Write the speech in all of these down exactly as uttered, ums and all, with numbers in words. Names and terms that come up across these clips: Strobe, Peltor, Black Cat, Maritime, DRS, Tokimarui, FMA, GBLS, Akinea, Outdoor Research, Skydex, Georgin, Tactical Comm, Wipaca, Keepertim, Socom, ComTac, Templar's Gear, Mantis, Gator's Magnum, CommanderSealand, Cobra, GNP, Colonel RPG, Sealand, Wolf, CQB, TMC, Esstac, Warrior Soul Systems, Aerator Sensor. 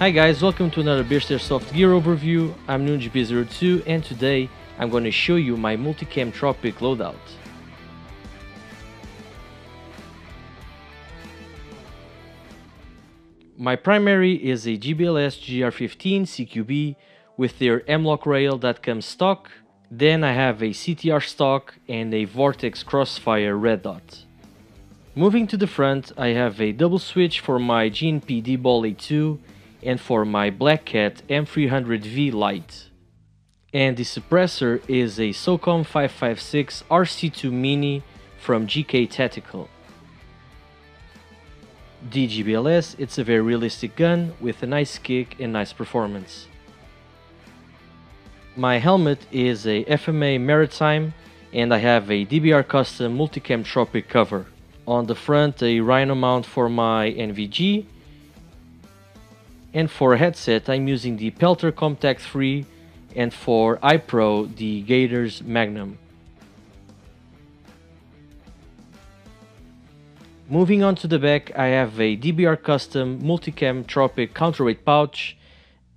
Hi guys, welcome to another BESTA Airsoft Gear Overview. I'm NungyB zero two and today I'm going to show you my Multicam Tropic loadout. My primary is a G B L S G R fifteen C Q B with their M-Lock rail that comes stock. Then I have a C T R stock and a Vortex Crossfire red dot. Moving to the front, I have a double switch for my G N P D-Ball A two and for my Black Cat M three hundred V light. And the suppressor is a Socom five five six R C two Mini from G K Tactical. The G B L S, it's a very realistic gun with a nice kick and nice performance. My helmet is a F M A Maritime and I have a D B R Custom Multicam Tropic cover. On the front, a Rhino mount for my N V G. And for a headset, I'm using the Peltor ComTac three and for iPro, the Gator's Magnum. Moving on to the back, I have a D B R Custom Multicam Tropic counterweight pouch,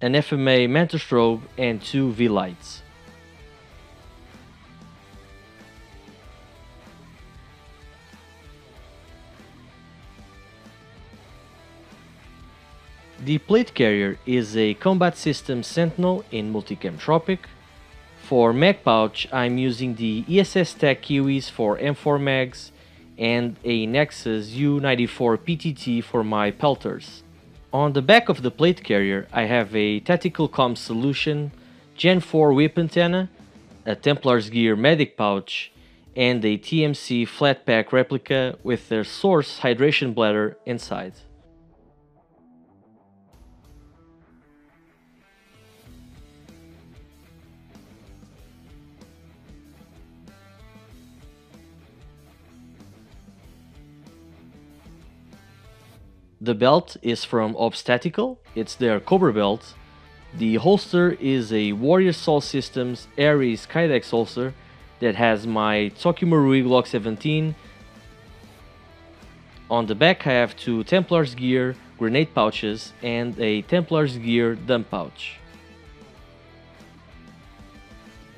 an F M A Mantis Strobe and two V-Lights. The plate carrier is a Combat System Sentinel in Multicam Tropic. For mag pouch, I'm using the Esstac K Y W Is for M four mags and a Nexus U ninety-four P T T for my Peltors. On the back of the plate carrier, I have a Tactical Comm Solution, Gen four Whip Antenna, a Templar's Gear Medic Pouch, and a T M C Flat Pack replica with their source hydration bladder inside. The belt is from Tactical, it's their Cobra belt. The holster is a Warrior Soul Systems Aries Skydex holster that has my Tokimarui Glock seventeen. On the back I have two Templar's Gear grenade pouches and a Templar's Gear dump pouch.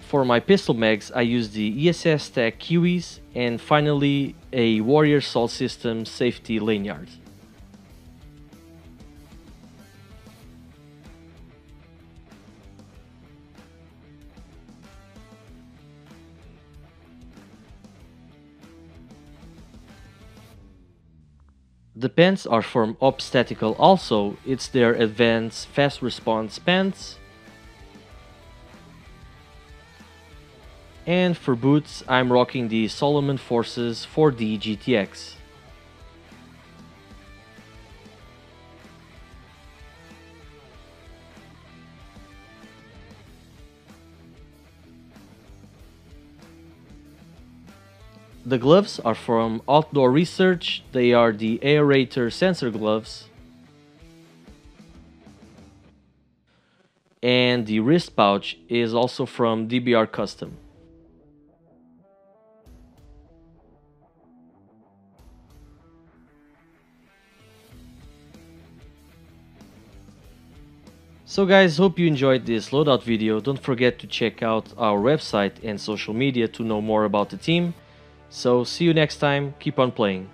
For my pistol mags I use the Esstac K Y W Is and finally a Warrior Soul Systems safety lanyard. The pants are from Tactical also, it's their Advanced Fast Response pants. And for boots, I'm rocking the Solomon Forces four D G T X. The gloves are from Outdoor Research, they are the Aerator Sensor Gloves. And the wrist pouch is also from D B R Custom. So guys, hope you enjoyed this loadout video. Don't forget to check out our website and social media to know more about the team. So see you next time, keep on playing.